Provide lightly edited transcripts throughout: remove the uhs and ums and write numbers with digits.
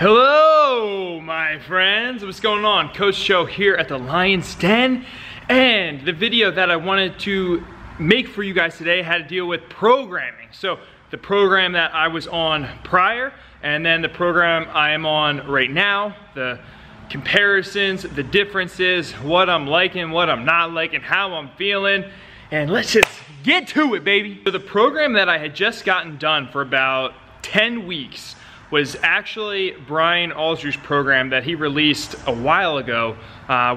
Hello, my friends. What's going on? Coach Show here at the Lions Den. And the video that I wanted to make for you guys today had to deal with programming. So the program that I was on prior, and then the program I am on right now, the comparisons, the differences, what I'm liking, what I'm not liking, how I'm feeling, and let's just get to it, baby. So the program that I had just gotten done for about 10 weeks was actually Brian Aldridge's program that he released a while ago,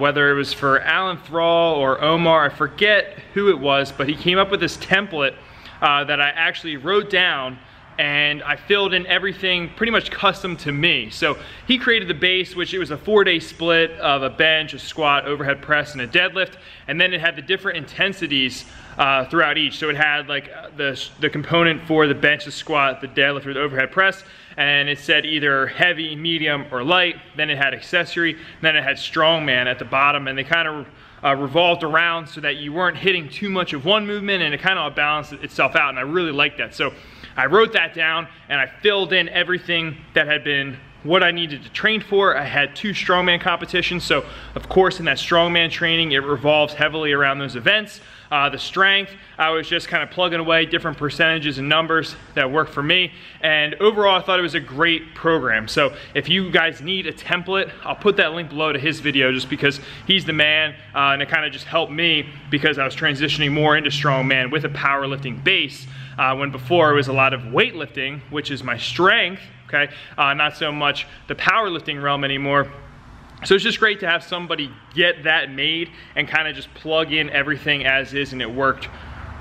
whether it was for Alan Thrall or Omar, I forget who it was, but he came up with this template that I actually wrote down, and I filled in everything pretty much custom to me. So he created the base, which it was a 4-day split of a bench, a squat, overhead press, and a deadlift, and then it had the different intensities throughout each. So it had like the component for the bench, the squat, the deadlift, or the overhead press, and it said either heavy, medium, or light. Then it had accessory, and then it had strongman at the bottom, and they kind of revolved around so that you weren't hitting too much of one movement, and it kind of balanced itself out, and I really liked that. So I wrote that down, and I filled in everything that had been what I needed to train for. I had 2 strongman competitions, so of course in that strongman training, it revolves heavily around those events. The strength, I was just kind of plugging away different percentages and numbers that work for me, and overall I thought it was a great program. So if you guys need a template, I'll put that link below to his video just because he's the man, and it kind of just helped me because I was transitioning more into strongman with a powerlifting base, when before it was a lot of weightlifting, which is my strength. Okay, not so much the powerlifting realm anymore. So it's just great to have somebody get that made and kind of just plug in everything as is, and it worked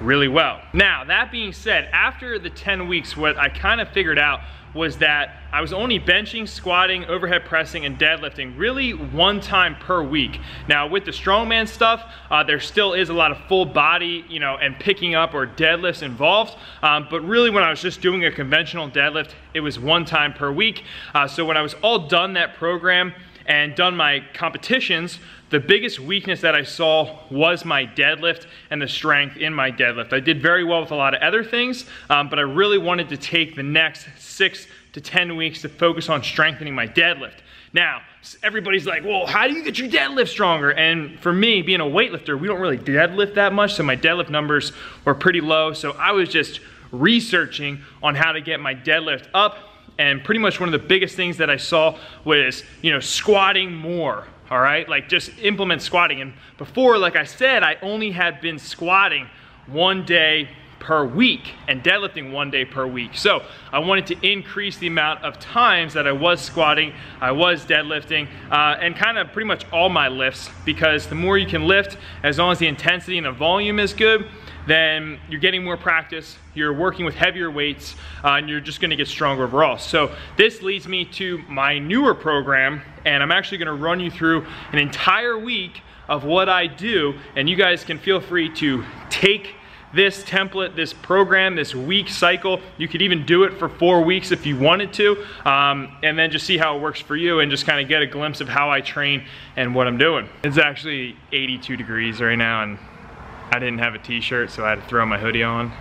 really well. Now, that being said, after the 10 weeks, what I kind of figured out was that I was only benching, squatting, overhead pressing, and deadlifting really 1 time per week. Now with the strongman stuff, there still is a lot of full body, you know, and picking up or deadlifts involved, but really when I was just doing a conventional deadlift, it was 1 time per week. So when I was all done that program and done my competitions, the biggest weakness that I saw was my deadlift and the strength in my deadlift. I did very well with a lot of other things, but I really wanted to take the next 6 to 10 weeks to focus on strengthening my deadlift. Now, everybody's like, well, how do you get your deadlift stronger? And for me, being a weightlifter, we don't really deadlift that much, so my deadlift numbers were pretty low. So I was just researching on how to get my deadlift up, and pretty much one of the biggest things that I saw was, you know, squatting more. All right, like just implement squatting. And before, like I said, I only had been squatting 1 day per week and deadlifting 1 day per week. So I wanted to increase the amount of times that I was squatting, I was deadlifting, and kind of pretty much all my lifts, because the more you can lift, as long as the intensity and the volume is good, then you're getting more practice, you're working with heavier weights, and you're just gonna get stronger overall. So this leads me to my newer program, and I'm actually gonna run you through an entire week of what I do, and you guys can feel free to take this template, this program, this week cycle. You could even do it for 4 weeks if you wanted to, and then just see how it works for you and just kind of get a glimpse of how I train and what I'm doing. It's actually 82 degrees right now, and I didn't have a t-shirt, so I had to throw my hoodie on.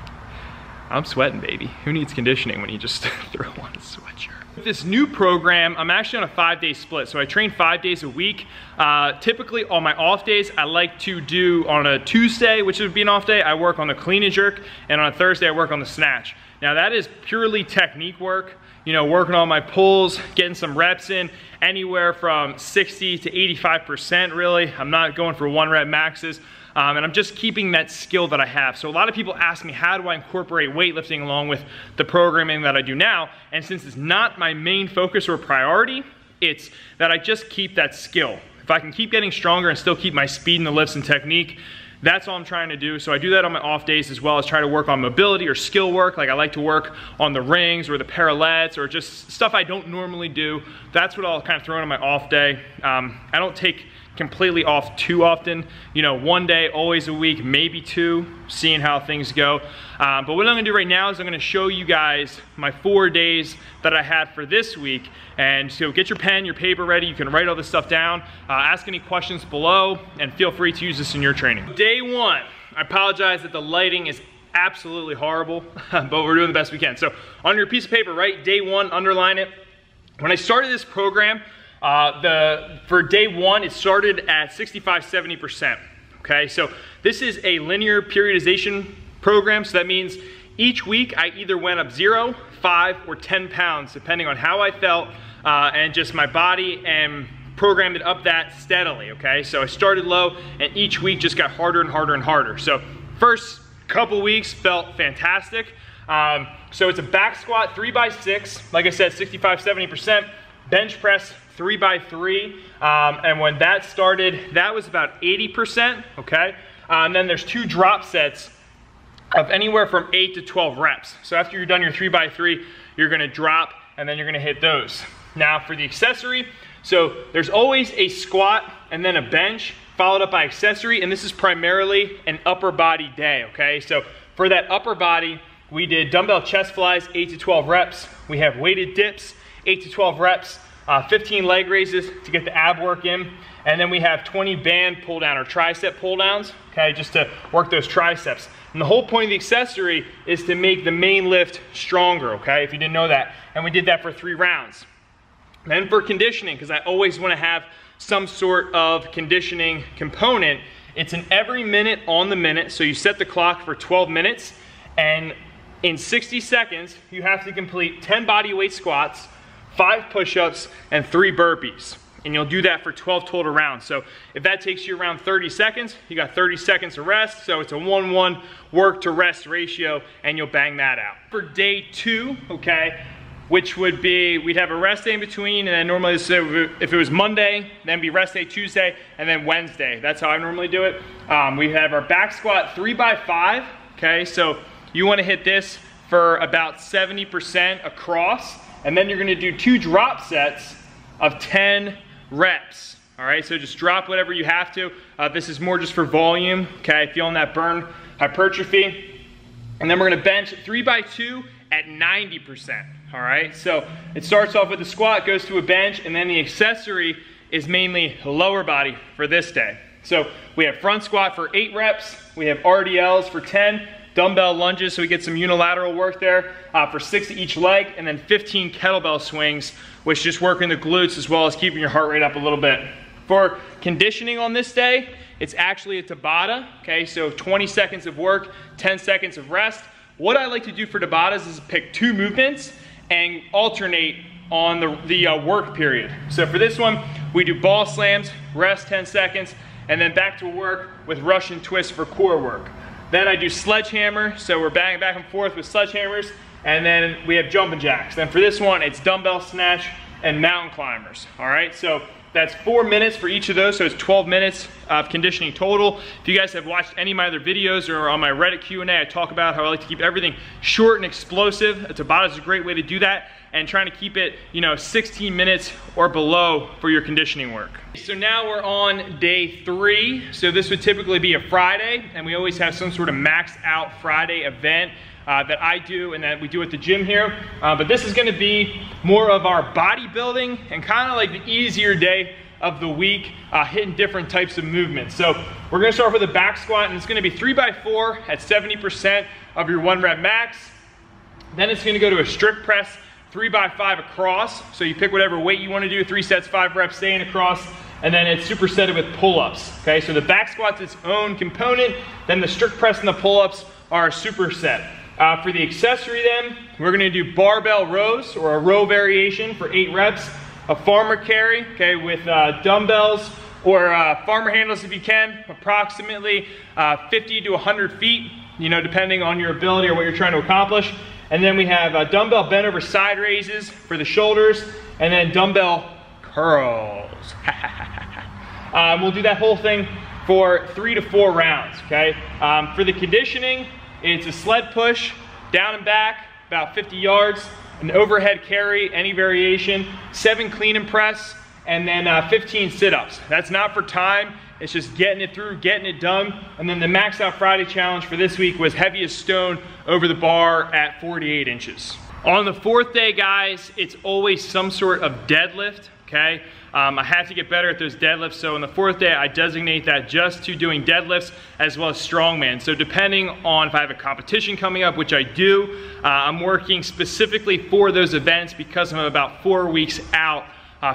I'm sweating, baby. Who needs conditioning when you just throw on a sweatshirt? With this new program, I'm actually on a 5-day split, so I train 5 days a week. Typically on my off days, I like to do on a Tuesday, which would be an off day, I work on the clean and jerk, and on a Thursday I work on the snatch. Now that is purely technique work, you know, working on my pulls, getting some reps in, anywhere from 60 to 85% really. I'm not going for 1-rep maxes. And I'm just keeping that skill that I have. So a lot of people ask me, how do I incorporate weightlifting along with the programming that I do now? And since it's not my main focus or priority, it's that I just keep that skill. If I can keep getting stronger and still keep my speed in the lifts and technique, that's all I'm trying to do. So I do that on my off days, as well as try to work on mobility or skill work. Like I like to work on the rings or the parallettes or just stuff I don't normally do. That's what I'll kind of throw in on my off day. I don't take completely off too often, you know, 1 day, always a week, maybe 2, seeing how things go. But what I'm gonna do right now is I'm gonna show you guys my 4 days that I had for this week. And so get your pen, your paper ready, you can write all this stuff down, ask any questions below, and feel free to use this in your training. Day 1, I apologize that the lighting is absolutely horrible, but we're doing the best we can. So on your piece of paper, write day 1, underline it, When I started this program, for day one, it started at 65–70%. Okay, so this is a linear periodization program, so that means each week I either went up 0, 5, or 10 pounds, depending on how I felt and just my body, and programmed it up that steadily. Okay, so I started low, and each week just got harder and harder and harder. So first couple weeks felt fantastic. So it's a back squat 3x6, like I said, 65–70%, bench press 3x3, and when that started, that was about 80%, okay? And then there's 2 drop sets of anywhere from 8 to 12 reps. So after you're done your 3x3, you're gonna drop, and then you're gonna hit those. Now for the accessory, so there's always a squat and then a bench, followed up by accessory, and this is primarily an upper body day, okay? So for that upper body, we did dumbbell chest flies, 8 to 12 reps. We have weighted dips, 8 to 12 reps. 15 leg raises to get the ab work in, and then we have 20 band pull down or tricep pull downs, okay, just to work those triceps. And the whole point of the accessory is to make the main lift stronger, okay, if you didn't know that. And we did that for 3 rounds. Then for conditioning, because I always want to have some sort of conditioning component, it's an every minute on the minute, so you set the clock for 12 minutes, and in 60 seconds, you have to complete 10 bodyweight squats, 5 push-ups, and 3 burpees. And you'll do that for 12 total rounds. So if that takes you around 30 seconds, you got 30 seconds of rest. So it's a 1-1 work to rest ratio, and you'll bang that out. For day 2, okay, which would be, we'd have a rest day in between, and then normally if it was Monday, then be rest day Tuesday, and then Wednesday. That's how I normally do it. We have our back squat 3x5, okay? So you wanna hit this for about 70% across. And then you're gonna do 2 drop sets of 10 reps. All right, so just drop whatever you have to. This is more just for volume, okay, feeling that burn hypertrophy. And then we're gonna bench 3x2 at 90%, all right? So it starts off with a squat, goes to a bench, and then the accessory is mainly lower body for this day. So we have front squat for 8 reps, we have RDLs for 10, dumbbell lunges, so we get some unilateral work there for 6 to each leg, and then 15 kettlebell swings, which just work in the glutes as well as keeping your heart rate up a little bit. For conditioning on this day, it's actually a Tabata, okay, so 20 seconds of work, 10 seconds of rest. What I like to do for Tabatas is pick 2 movements and alternate on the work period. So for this one, we do ball slams, rest 10 seconds, and then back to work with Russian twists for core work. Then I do sledgehammer, so we're banging back and forth with sledgehammers, and then we have jumping jacks. Then for this one, it's dumbbell snatch and mountain climbers, all right? So that's 4 minutes for each of those, so it's 12 minutes of conditioning total. If you guys have watched any of my other videos or on my Reddit Q&A, I talk about how I like to keep everything short and explosive. A Tabata is a great way to do that, and trying to keep it, you know, 16 minutes or below for your conditioning work. So now we're on day 3. So this would typically be a Friday, and we always have some sort of maxed out Friday event that I do and that we do at the gym here. But this is gonna be more of our bodybuilding and kind of like the easier day of the week, hitting different types of movements. So we're gonna start with a back squat, and it's gonna be 3x4 at 70% of your 1 rep max. Then it's gonna go to a strict press 3x5 across, so you pick whatever weight you want to do, 3 sets, 5 reps staying across, and then it's supersetted with pull-ups. Okay, so the back squat's its own component, then the strict press and the pull-ups are a superset. For the accessory then, we're going to do barbell rows, or a row variation for 8 reps, a farmer carry, okay, with dumbbells or farmer handles if you can, approximately 50 to 100 feet, you know, depending on your ability or what you're trying to accomplish. And then we have dumbbell bent over side raises for the shoulders, and then dumbbell curls. We'll do that whole thing for 3 to 4 rounds, okay? For the conditioning, it's a sled push, down and back, about 50 yards, an overhead carry, any variation, 7 clean and press, and then 15 sit-ups. That's not for time. It's just getting it through, getting it done. And then the Max Out Friday challenge for this week was heavy as stone over the bar at 48 inches. On the fourth day, guys, it's always some sort of deadlift, okay? I have to get better at those deadlifts, so on the fourth day, I designate that just to doing deadlifts as well as strongman. So depending on if I have a competition coming up, which I do, I'm working specifically for those events because I'm about 4 weeks out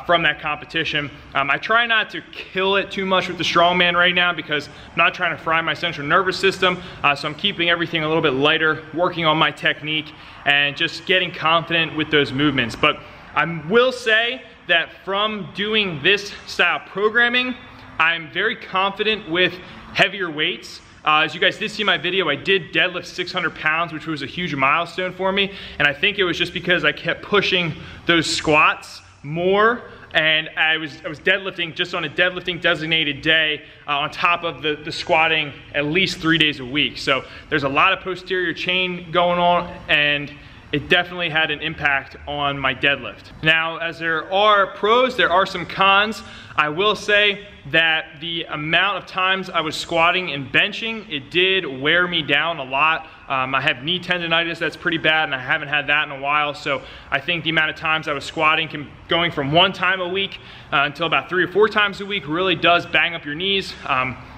from that competition. I try not to kill it too much with the strongman right now because I'm not trying to fry my central nervous system, so I'm keeping everything a little bit lighter, working on my technique, and just getting confident with those movements. But I will say that from doing this style programming, I'm very confident with heavier weights. As you guys did see my video, I did deadlift 600 pounds, which was a huge milestone for me, and I think it was just because I kept pushing those squats more, and I was deadlifting just on a deadlifting designated day on top of the squatting at least 3 days a week. So there's a lot of posterior chain going on, and it definitely had an impact on my deadlift. Now, as there are pros, there are some cons. I will say that the amount of times I was squatting and benching, it did wear me down a lot. I have knee tendonitis that's pretty bad, and I haven't had that in a while, so I think the amount of times I was squatting, going from one time a week until about 3 or 4 times a week, really does bang up your knees.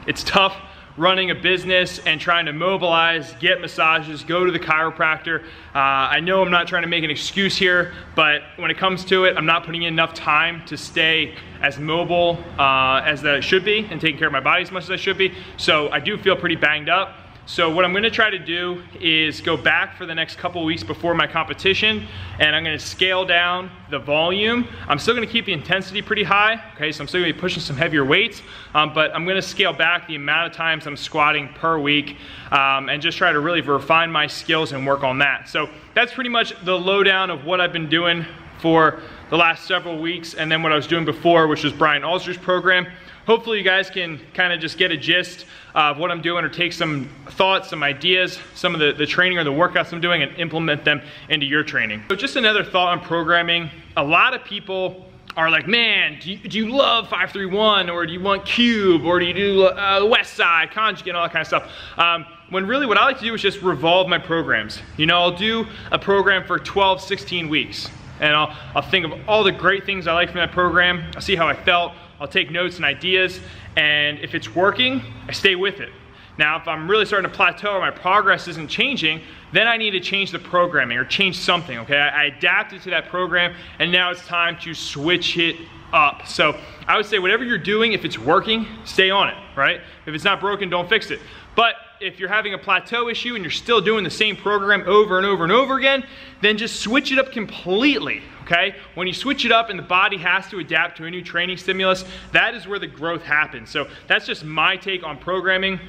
It's tough running a business and trying to mobilize, get massages, go to the chiropractor. I know I'm not trying to make an excuse here, but when it comes to it, I'm not putting in enough time to stay as mobile as that I should be, and taking care of my body as much as I should be. So I do feel pretty banged up. So what I'm gonna try to do is go back for the next couple weeks before my competition, and I'm gonna scale down the volume. I'm still gonna keep the intensity pretty high, okay, so I'm still gonna be pushing some heavier weights, but I'm gonna scale back the amount of times I'm squatting per week, and just try to really refine my skills and work on that. So that's pretty much the lowdown of what I've been doing for the last several weeks, and then what I was doing before, which was Brian Alger's program. Hopefully you guys can kind of just get a gist of what I'm doing, or take some thoughts, some ideas, some of the training or the workouts I'm doing, and implement them into your training. So just another thought on programming. A lot of people are like, man, do you love 531, or do you want cube, or do you do west side, conjugate, and all that kind of stuff? When really what I like to do is just revolve my programs. You know, I'll do a program for 12, 16 weeks. And I'll think of all the great things I liked from that program. I'll see how I felt. I'll take notes and ideas. And if it's working, I stay with it. Now, if I'm really starting to plateau or my progress isn't changing, then I need to change the programming or change something, okay? I adapted to that program, and now it's time to switch it up. So I would say whatever you're doing, if it's working, stay on it, right? If it's not broken, don't fix it. But if you're having a plateau issue and you're still doing the same program over and over and over again, then just switch it up completely, okay? When you switch it up and the body has to adapt to a new training stimulus, that is where the growth happens. So that's just my take on programming.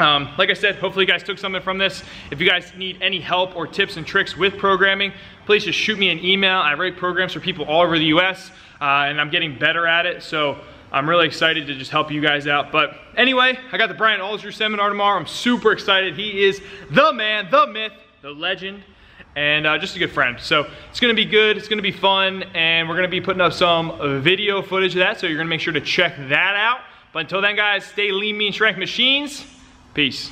Like I said, hopefully you guys took something from this. If you guys need any help or tips and tricks with programming, please just shoot me an email. I write programs for people all over the US, and I'm getting better at it. So I'm really excited to just help you guys out. But anyway, I got the Brian Alger seminar tomorrow. I'm super excited. He is the man, the myth, the legend, and just a good friend. So it's gonna be good, it's gonna be fun, and we're gonna be putting up some video footage of that, so you're gonna make sure to check that out. But until then, guys, stay lean, mean, strength machines. Peace.